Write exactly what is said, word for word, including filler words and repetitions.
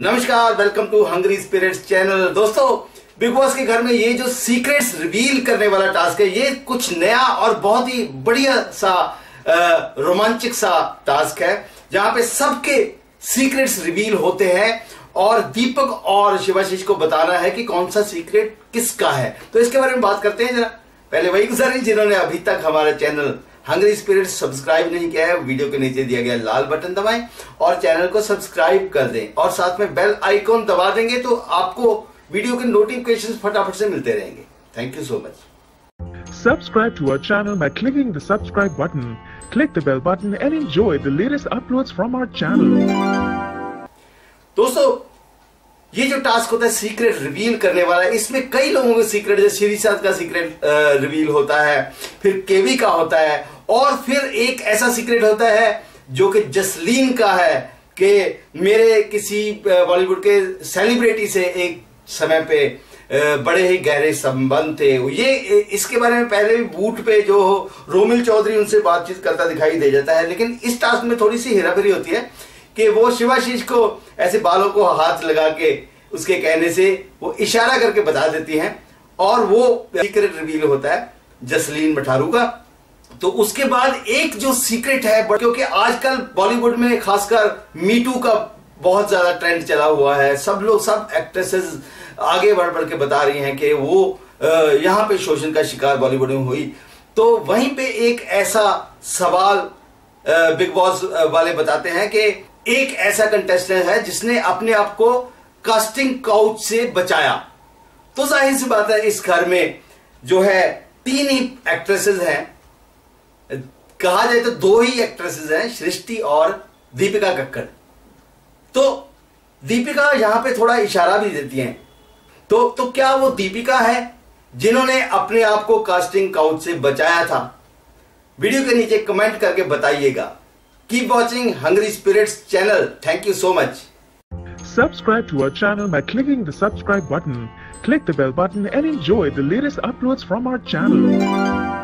नमस्कार, welcome to hungry spirits channel. दोस्तों, Bigg Boss के घर में ये जो सीक्रेट्स रिवील करने वाला टास्क है, ये कुछ नया और बहुत ही बढ़िया सा रोमांचक सा टास्क है, जहां पे सबके सीक्रेट्स रिवील होते हैं और दीपक और शिवाशीष को बताना है कि कौन सा सीक्रेट किसका है। तो इसके बारे में बात करते हैं जरा। पहले वही गुजारिश, जिन्होंने अभी तक हमारा चैनल हंग्री स्पिरिट्स सब्सक्राइब नहीं किया है, वीडियो के नीचे दिया गया लाल बटन दबाएं और चैनल को सब्सक्राइब कर दें और साथ में बेल आइकॉन दबा देंगे तो आपको वीडियो के नोटिफिकेशंस फटाफट से मिलते रहेंगे। Thank you so much. Subscribe to our channel by clicking the subscribe button, click the bell button and enjoy the latest uploads from our channel. दोस्तों, ये जो टास्क होता है सीक्रेट रिवील करने वाला, इसमें कई लोगों के सीक्रेट, जैसे श्रीसंत का सीक्रेट रिवील होता है, फिर केवी का होता है और फिर एक ऐसा सीक्रेट होता है जो कि जसलीन का है कि मेरे किसी बॉलीवुड के सेलिब्रिटी से एक समय पे बड़े ही गहरे संबंध थे। ये इसके बारे में पहले भी बूट पे जो रोमिल चौधरी उनसे बातचीत करता दिखाई दे जाता है, लेकिन इस टास्क में थोड़ी सी हेराफेरी होती है कि वो शिवाशीष को ऐसे बालों को हाथ लगा के उसके कहने से वो इशारा करके बता देती हैं और वो सीक्रेट रिवील होता है जसलीन मठारू का। तो उसके बाद एक जो सीक्रेट है, क्योंकि आजकल बॉलीवुड में खासकर मीटू का बहुत ज्यादा ट्रेंड चला हुआ है, सब लोग सब एक्ट्रेसेस आगे बढ़ बढ़ के बता रही हैं कि वो यहाँ पे शोषण का शिकार बॉलीवुड में हुई। तो वहीं पे एक ऐसा सवाल बिग बॉस वाले बताते हैं कि एक ऐसा कंटेस्टेंट है जिसने अपने आप को कास्टिंग काउच से बचाया। तो जाहिर सी बात है, इस घर में जो है तीन ही एक्ट्रेसेस हैं, कहा जाए तो दो ही एक्ट्रेसेस हैं, सृष्टि और दीपिका कक्कड़। तो दीपिका यहां पे थोड़ा इशारा भी देती हैं। तो तो क्या वो दीपिका है जिन्होंने अपने आप को कास्टिंग काउच से बचाया था? वीडियो के नीचे कमेंट करके बताइएगा। Keep watching Hungry Spirits channel. Thank you so much. Subscribe to our channel by clicking the subscribe button. Click the bell button and enjoy the latest uploads from our channel.